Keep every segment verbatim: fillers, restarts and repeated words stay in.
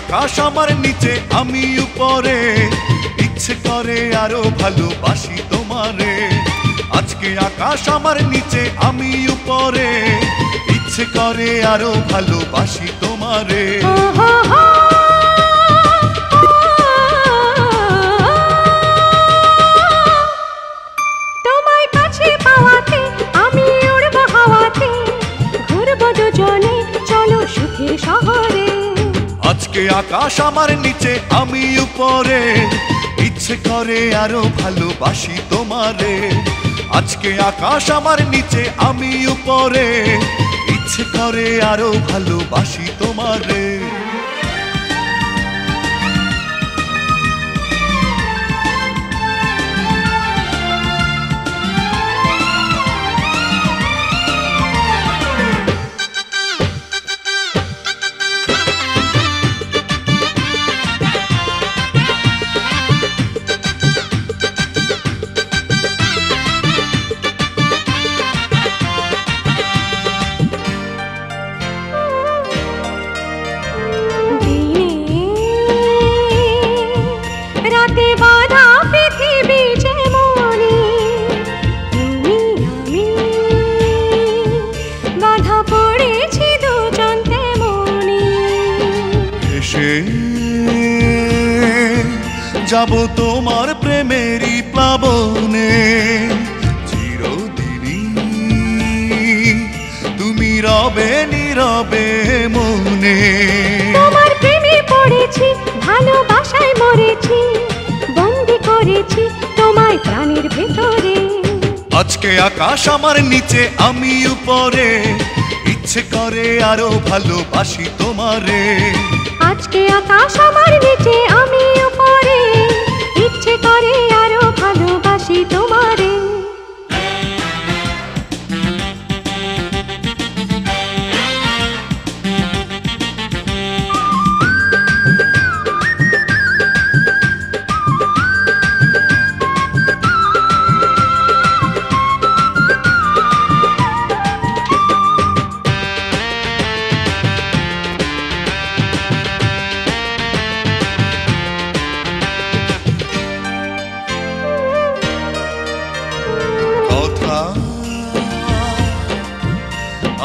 আকাশ আমার নিচে আমি উপরে, ইচ্ছে করে আরো ভালোবাসি তোমারে। আজকে আকাশ আমার নিচে আমি উপরে, ইচ্ছে করে আরো ভালোবাসি তোমারে। আজকে আকাশ আমার নিচে আমি উপরে, ইচ্ছে করে আরো ভালোবাসি তোমারে। আজকে আকাশ আমার নিচে আমি উপরে, ইচ্ছে করে আরো ভালোবাসি তোমারে। যাব তোমার প্রেমেরই প্লাবনে, চিরদিনই তুমি রবে নীরবে মনে। তোমার প্রেমে পড়েছি, ভালোবাসায় মরেছি, বন্দী করেছি তোমায় প্রাণের ভেতরে। আজকে আকাশ আমার নিচে আমি উপরে, ইচ্ছে করে আরো ভালোবাসি তোমারে। আজকে আকাশ আমার নিচে আমি উপরে, ইচ্ছে করে আরো ভালোবাসি তোমারে।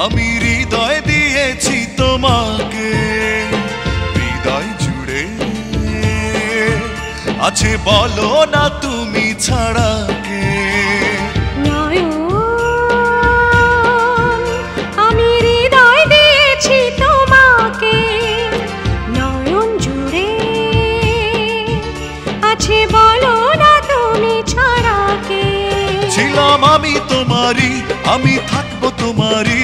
আমি হৃদয় দিয়েছি তোমাকে, হৃদয় জুড়ে আছে বলো না তুমি ছাড়া কে। আমি হৃদয় দিয়েছি তোমাকে, নয়ন জুড়ে আছে বলো না তুমি ছাড়া কে। ছিলাম আমি তোমারই, আমি থাকবো তোমারই,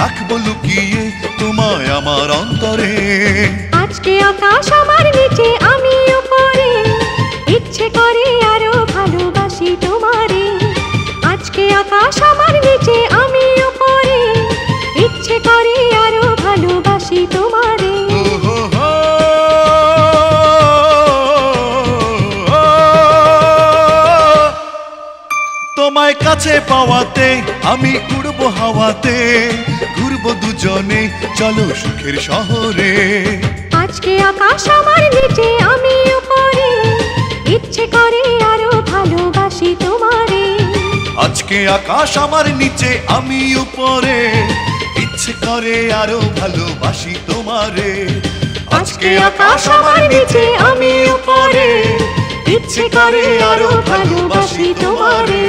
রাখবো লুকিয়ে তোমায় আমার অন্তরে। আজকে আকাশ আমার নিচে আমি উপরে, ইচ্ছে করে আরো ভালোবাসি তোমারে। আজকে আকাশ আমার নিচে আমি উপরে, ইচ্ছে করে আরো ভালোবাসি তোমারে। তোমায় কাছে পাওয়াতে আমি উড়বো হাওয়াতে, ঘুরবো দুজনে চলো সুখের শহরে। আজকে আকাশ আমার নিচে আমি উপরে, ইচ্ছে করে আরো ভালোবাসি তোমারে। আজকে আকাশ আমার নিচে আমি উপরে, ইচ্ছে করে আরো ভালোবাসি তোমারে। আজকে আকাশ আমার নিচে আমি উপরে, ইচ্ছে করে আরো ভালোবাসি তোমারে।